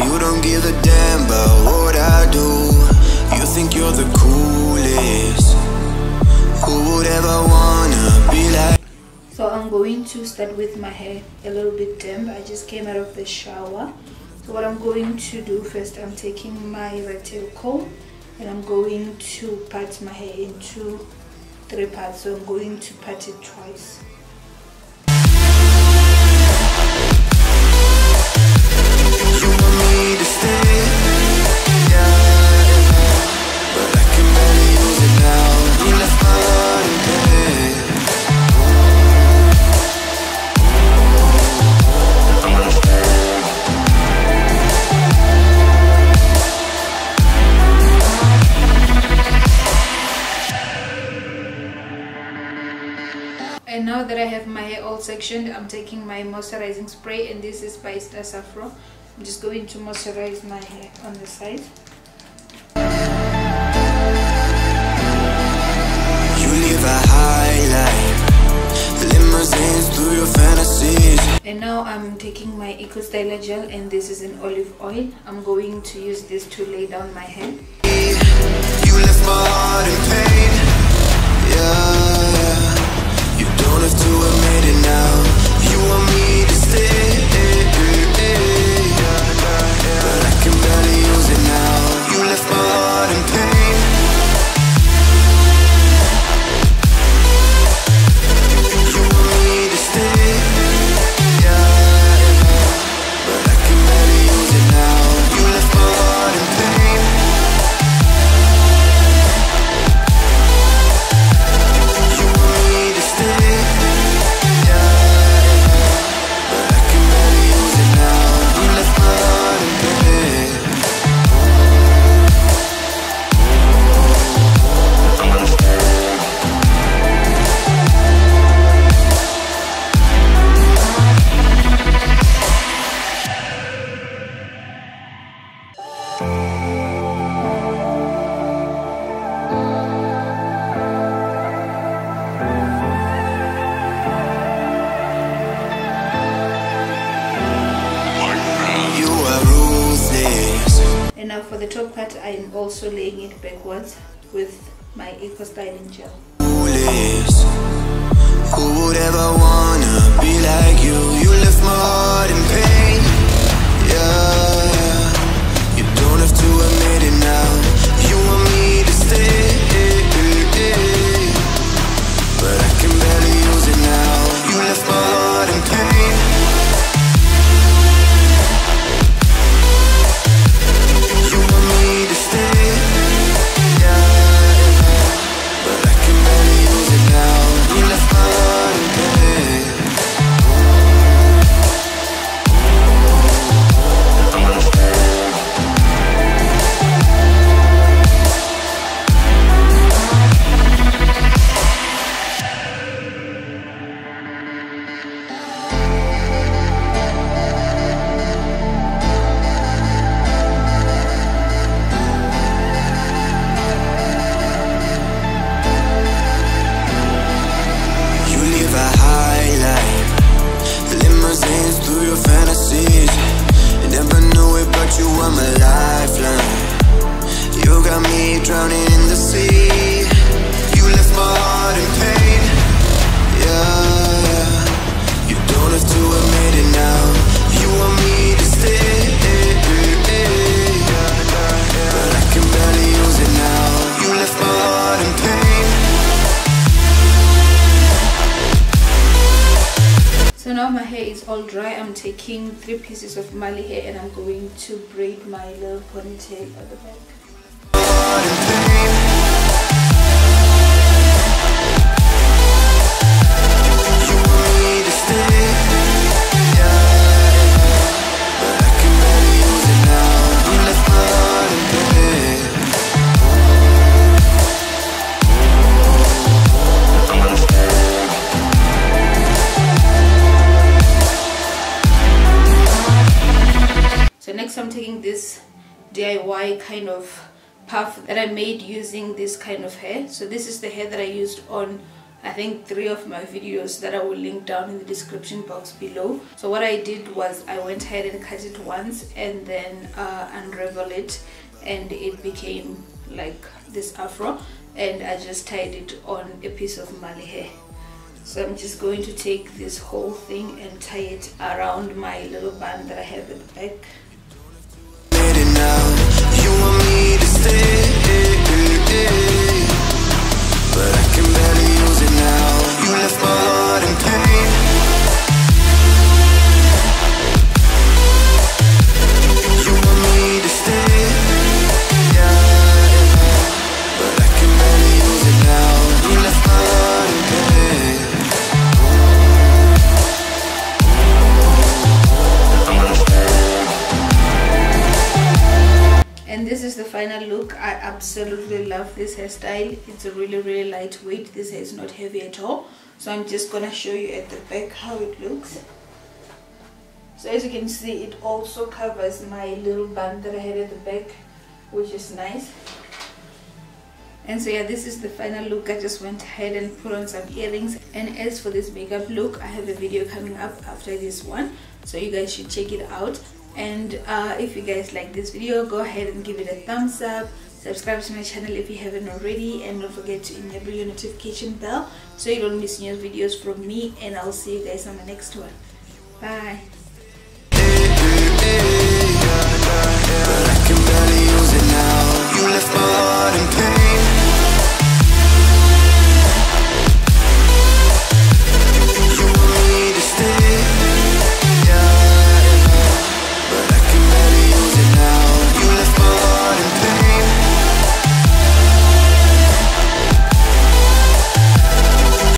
You don't give a damn about what I do. You think you're the coolest. Who would ever wanna be like? So I'm going to start with my hair a little bit damp. I just came out of the shower. So what I'm going to do first, I'm taking my rectangle comb and I'm going to part my hair into 3 parts. So I'm going to part it twice. And now that I have my hair all sectioned, I'm taking my moisturizing spray, and this is by Sta-Sof-Fro. I'm just going to moisturize my hair on the side. You live a high life, limousines through your fantasies. And now I'm taking my Eco Styler gel, and this is in olive oil. I'm going to use this to lay down my hair. You left my heart in pain. Yeah. You don't have to admit it now. You want me to stay, but I can barely use it now. You left my heart in pain. You want me to stay, but I can barely use it now. You left my heart in pain. And now for the top part, I am also laying it backwards with my Eco Styling gel. Who would ever wanna be like you? You left my heart in pain. Yeah, you don't have to admit it now. You want me to stay, but I can barely use it now. You left my heart in pain. All dry. I'm taking 3 pieces of Mali hair and I'm going to braid my little ponytail at the back. So next I'm taking this DIY kind of puff that I made using this kind of hair. So this is the hair that I used on I think 3 of my videos that I will link down in the description box below. So what I did was I went ahead and cut it once and then unravel it, and it became like this afro, and I just tied it on a piece of Mali hair. So I'm just going to take this whole thing and tie it around my little band that I have at the back. Final look. I absolutely love this hairstyle. It's a really lightweight. This hair is not heavy at all. So I'm just gonna show you at the back how it looks. So as you can see, it also covers my little band that I had at the back, which is nice. And so yeah, this is the final look. I just went ahead and put on some earrings. And as for this makeup look, I have a video coming up after this one, so you guys should check it out. And if you guys like this video, go ahead and give it a thumbs up, subscribe to my channel if you haven't already, and don't forget to enable your notification bell so you don't miss new videos from me, and I'll see you guys on the next one. Bye.